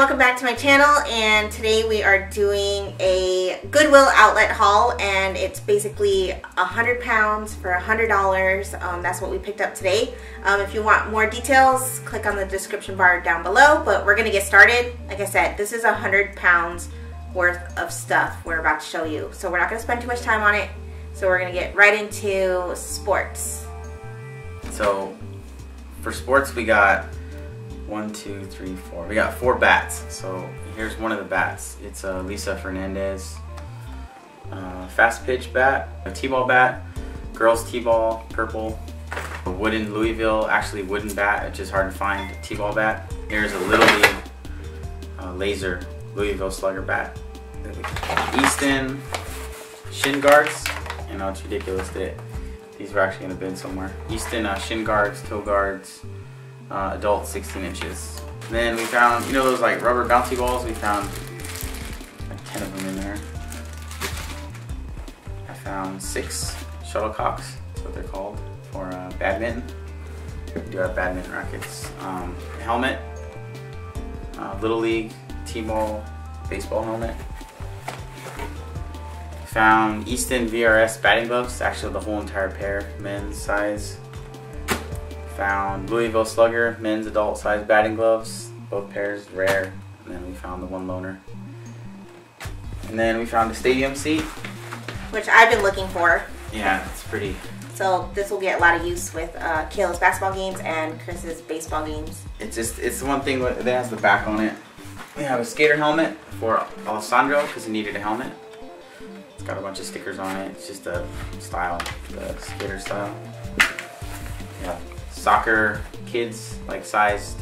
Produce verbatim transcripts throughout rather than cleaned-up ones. welcome back to my channel, and today we are doing a Goodwill outlet haul, and it's basically a hundred pounds for a hundred dollars. Um, that's what we picked up today. Um, if you want more details, click on the description bar down below, but we're gonna get started. Like I said, this is a hundred pounds worth of stuff we're about to show you, so we're not gonna spend too much time on it. So we're gonna get right into sports. So for sports, we got One, two, three, four. We got four bats. So here's one of the bats. It's a Lisa Fernandez uh, fast pitch bat, a t-ball bat, girls t-ball, purple, a wooden Louisville, actually wooden bat, it's just hard to find, t-ball bat. Here's a Little League uh, laser Louisville Slugger bat. Easton shin guards. You know, it's ridiculous that these were actually in the bin somewhere. Easton uh, shin guards, toe guards. Uh, adult sixteen inches. And then we found, you know those like rubber bouncy balls? We found like ten of them in there. I found six shuttlecocks, that's what they're called, for uh, badminton. We do have badminton rackets. Um, helmet, uh, Little League, T-ball, baseball helmet. Found Easton V R S batting gloves, actually the whole entire pair, men's size. Found Louisville Slugger, men's adult size batting gloves, both pairs, rare. And then we found the one loaner. And then we found a stadium seat, which I've been looking for. Yeah, it's pretty. So this will get a lot of use with uh, Kayla's basketball games and Chris's baseball games. It's just, it's the one thing that has the back on it. We have a skater helmet for Alessandro because he needed a helmet. It's got a bunch of stickers on it. It's just a style, the skater style. Yeah. Soccer kids, like sized,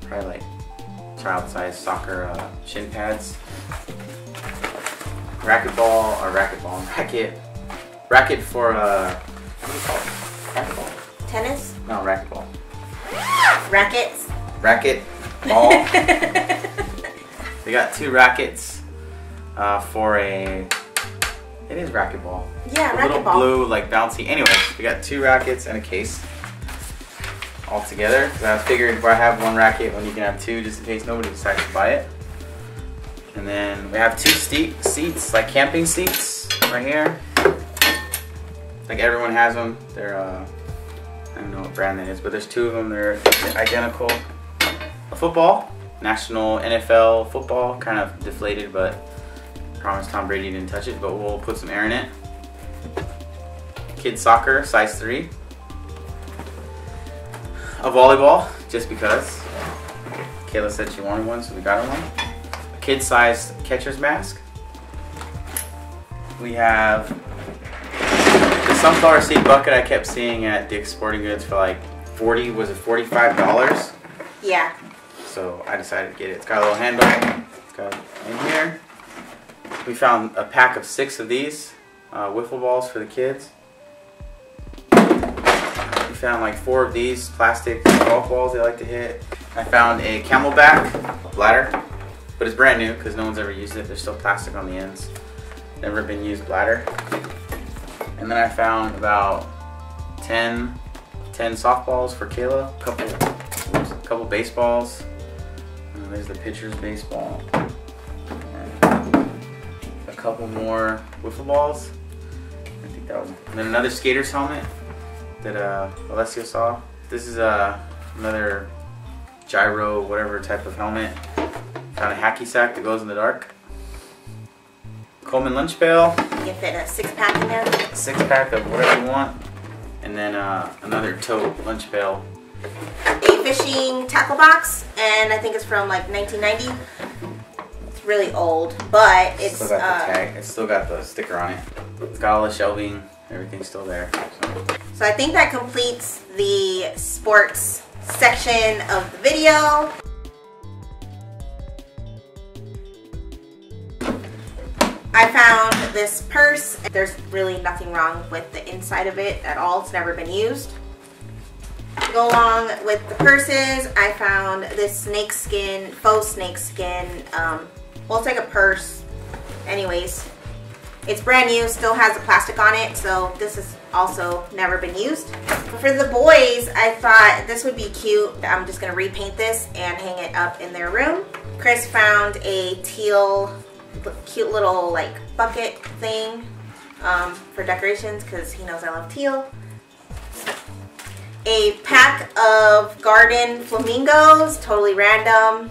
probably like child sized soccer uh, shin pads. Racquetball, or racquetball, racket. Racket for, uh, what do you call it? Racquetball. Tennis? No, racquetball. Rackets. Racket, ball. We got two rackets uh, for a, it is racquetball. Yeah, racquetball. A little blue, like bouncy. Anyway, we got two rackets and a case. All together, because I was figuring if I have one racket, when you can have two, just in case nobody decides to buy it. And then we have two steep seats, like camping seats, right here. Like everyone has them. They're uh, I don't know what brand that is, but there's two of them. They're identical. A football, national N F L football, kind of deflated, but I promise Tom Brady didn't touch it. But we'll put some air in it. Kids soccer, size three. A volleyball, just because. Kayla said she wanted one, so we got her one. A kid-sized catcher's mask. We have the sunflower seed bucket I kept seeing at Dick's Sporting Goods for like forty, was it forty-five dollars? Yeah. So I decided to get it. It's got a little handbag. It's got in here. We found a pack of six of these uh, wiffle balls for the kids. Found like four of these plastic golf balls they like to hit. I found a Camelback bladder, but it's brand new because no one's ever used it. There's still plastic on the ends. Never been used bladder. And then I found about ten, ten softballs for Kayla. A couple, oops, a couple baseballs. And there's the pitcher's baseball. And a couple more wiffle balls. I think that was. And then another skater's helmet that uh, Alessio saw. This is uh, another gyro, whatever type of helmet. Found a hacky sack that goes in the dark. Coleman lunch pail. You can fit a six pack in there. Six pack of whatever you want. And then uh, another tote lunch pail. A fishing tackle box, and I think it's from like nineteen ninety. It's really old, but it's still got uh, the tag. It's still got the sticker on it. It's got all the shelving. Everything's still there. So. so I think that completes the sports section of the video. I found this purse. There's really nothing wrong with the inside of it at all. It's never been used. To go along with the purses, I found this snakeskin, faux snakeskin. Um, well, it's like a purse. Anyways, It's brand new, still has the plastic on it, so this has also never been used. For the boys, I thought this would be cute. I'm just gonna repaint this and hang it up in their room. Chris found a teal, cute little like bucket thing um, for decorations because he knows I love teal. A pack of garden flamingos, totally random,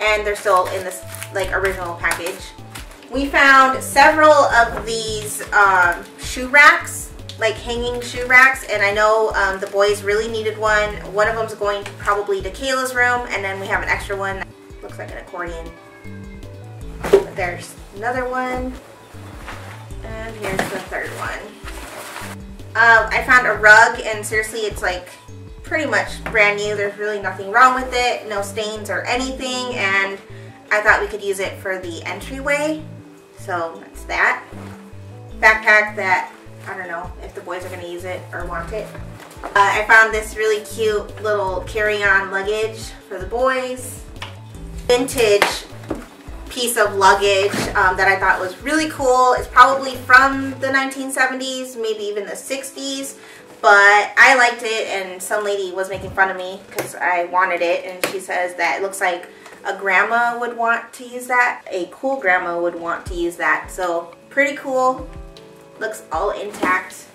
and they're still in this like original package. We found several of these um, shoe racks, like hanging shoe racks, and I know um, the boys really needed one. One of them's going to probably to Kayla's room, and then we have an extra one. Looks like an accordion. But there's another one, and here's the third one. Uh, I found a rug, and seriously, it's like pretty much brand new. There's really nothing wrong with it, no stains or anything, and I thought we could use it for the entryway. So that's that. Backpack that, I don't know if the boys are going to use it or want it. Uh, I found this really cute little carry-on luggage for the boys. Vintage piece of luggage um, that I thought was really cool. It's probably from the nineteen seventies, maybe even the sixties, but I liked it, and some lady was making fun of me because I wanted it, and she says that it looks like a grandma would want to use that. A cool grandma would want to use that. So pretty cool. Looks all intact.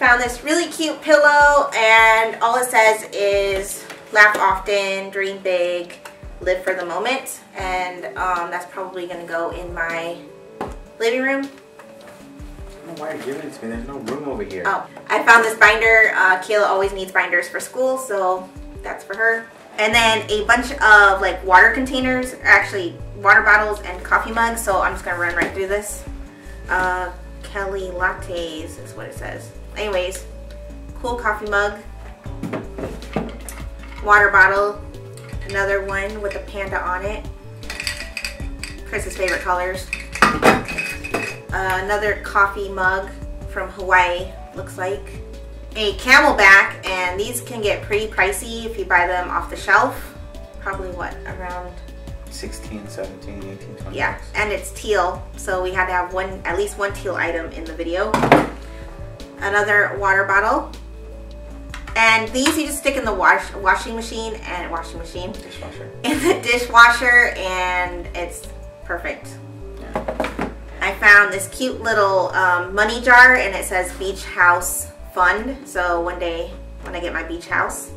Found this really cute pillow, and all it says is laugh often, dream big, live for the moment. And um, that's probably gonna go in my living room. I don't know why you're giving it to me. There's no room over here. Oh, I found this binder. Uh, Kayla always needs binders for school, so that's for her. And then a bunch of like water containers, actually water bottles and coffee mugs. So I'm just gonna run right through this. Uh, Kelly Lattes is what it says. Anyways, cool coffee mug, water bottle, another one with a panda on it. Chris's favorite colors. Uh, another coffee mug from Hawaii, looks like. A Camelback, and these can get pretty pricey if you buy them off the shelf. Probably what, around sixteen, seventeen, eighteen, twenty. Yeah, and it's teal, so we had to have one, at least one teal item in the video. Another water bottle, and these you just stick in the wash washing machine and washing machine dishwasher in the dishwasher, and it's perfect. Yeah. I found this cute little um, money jar, and it says Beach House Fund, so one day when I get my beach house.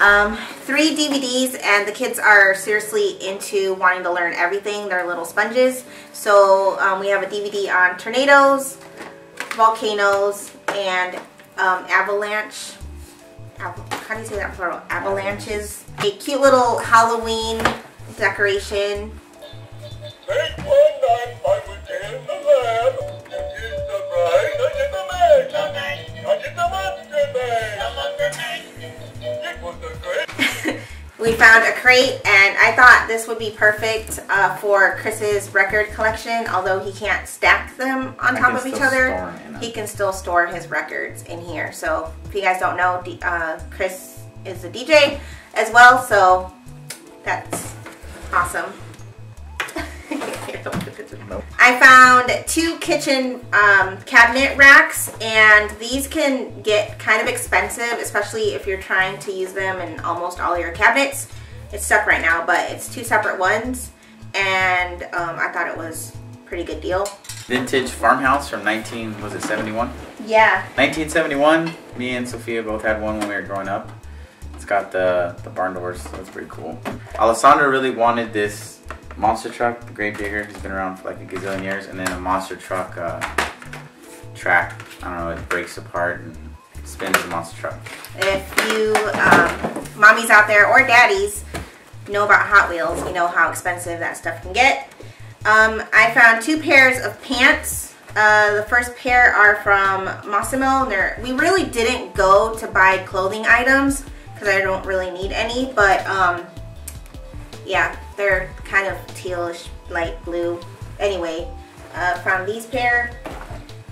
Um, three D V Ds, and the kids are seriously into wanting to learn everything. They're little sponges. So um, we have a D V D on tornadoes, volcanoes, and um, avalanche. How do you say that plural? Avalanches. A cute little Halloween decoration. Take one night, I would tame the lamb. We found a crate, and I thought this would be perfect uh, for Chris's record collection. Although he can't stack them on top of each other, he can still store his records in here. So if you guys don't know, D uh, Chris is a D J as well, so that's awesome. I found two kitchen um, cabinet racks, and these can get kind of expensive, especially if you're trying to use them in almost all your cabinets. It's stuck right now, but it's two separate ones, and um, I thought it was a pretty good deal. Vintage farmhouse from nineteen, was it seventy-one? Yeah. nineteen seventy-one, me and Sophia both had one when we were growing up. It's got the, the barn doors, so that's pretty cool. Alessandro really wanted this monster truck, the Grave Digger, has been around for like a gazillion years, and then a monster truck uh, track. I don't know, it breaks apart and spins the monster truck. If you um, mommies out there or daddies know about Hot Wheels, you know how expensive that stuff can get. Um, I found two pairs of pants. Uh, the first pair are from Massimo. And we really didn't go to buy clothing items because I don't really need any, but um, yeah, they're kind of tealish, light blue. Anyway, uh, found these pair,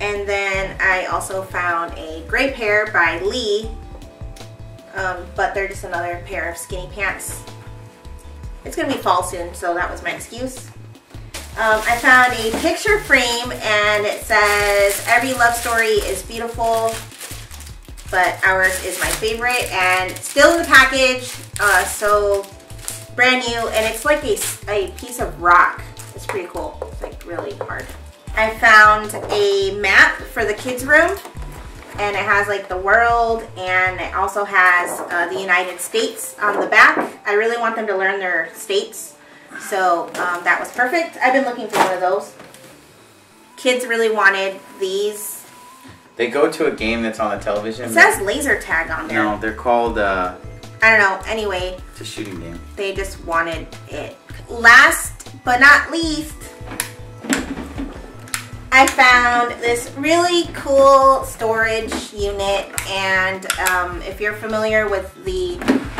and then I also found a gray pair by Lee, um, but they're just another pair of skinny pants. It's gonna be fall soon, so that was my excuse. Um, I found a picture frame and it says, every love story is beautiful, but ours is my favorite, and still in the package, uh, so brand new, and it's like a, a piece of rock. It's pretty cool. It's like really hard. I found a map for the kids' room, and it has like the world, and it also has uh, the United States on the back. I really want them to learn their states. So um, that was perfect. I've been looking for one of those. Kids really wanted these. They go to a game that's on the television. It says laser tag on there. No, they're called... Uh, I don't know. Anyway. It's a shooting game. They just wanted it. Last but not least, I found this really cool storage unit. And um, if you're familiar with the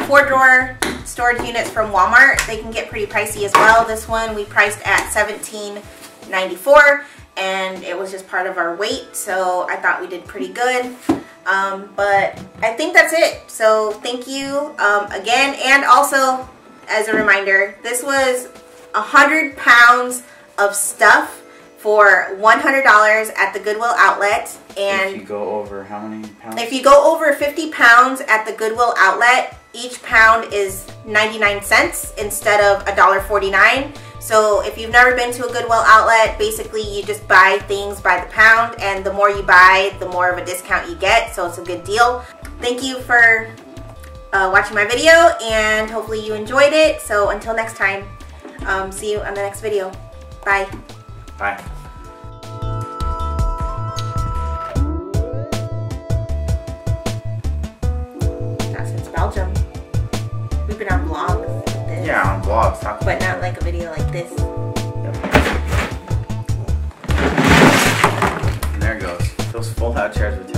four-drawer storage units from Walmart, they can get pretty pricey as well. This one we priced at seventeen ninety-four, and it was just part of our weight, so I thought we did pretty good. Um, but I think that's it. So thank you um, again, and also as a reminder, this was a hundred pounds of stuff for one hundred dollars at the Goodwill outlet. And if you go over how many pounds? If you go over fifty pounds at the Goodwill outlet, each pound is ninety-nine cents instead of a dollar forty-nine. So if you've never been to a Goodwill outlet, basically you just buy things by the pound, and the more you buy, the more of a discount you get, so it's a good deal. Thank you for uh, watching my video, and hopefully you enjoyed it. So until next time, um, see you on the next video. Bye. Bye. Belgium. We've been on vlogs. Like yeah, on vlogs. Talk but not like a video like this. Yep. And there it goes. Those fold-out chairs were